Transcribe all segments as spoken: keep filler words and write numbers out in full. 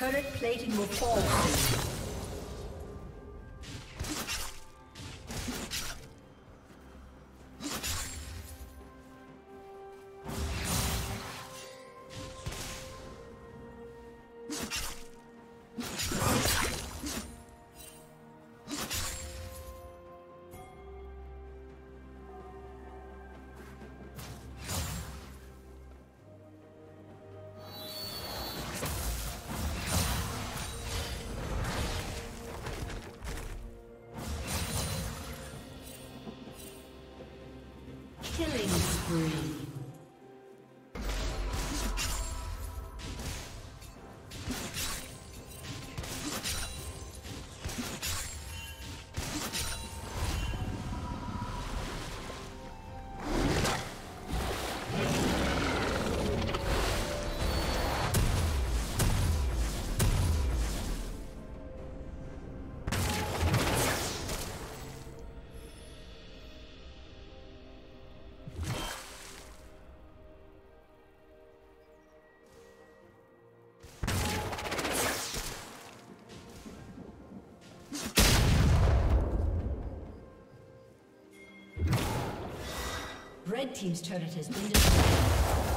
Turret plating will fall soon. Killing spree. Red team's turret has been destroyed.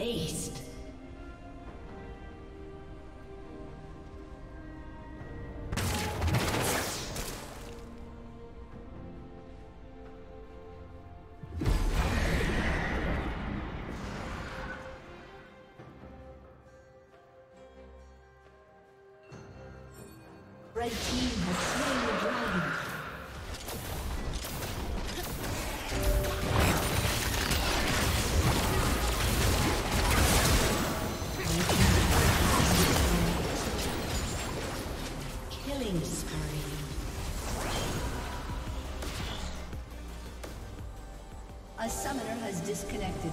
Aced. Red team has slain the dragon. Disconnected.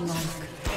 Like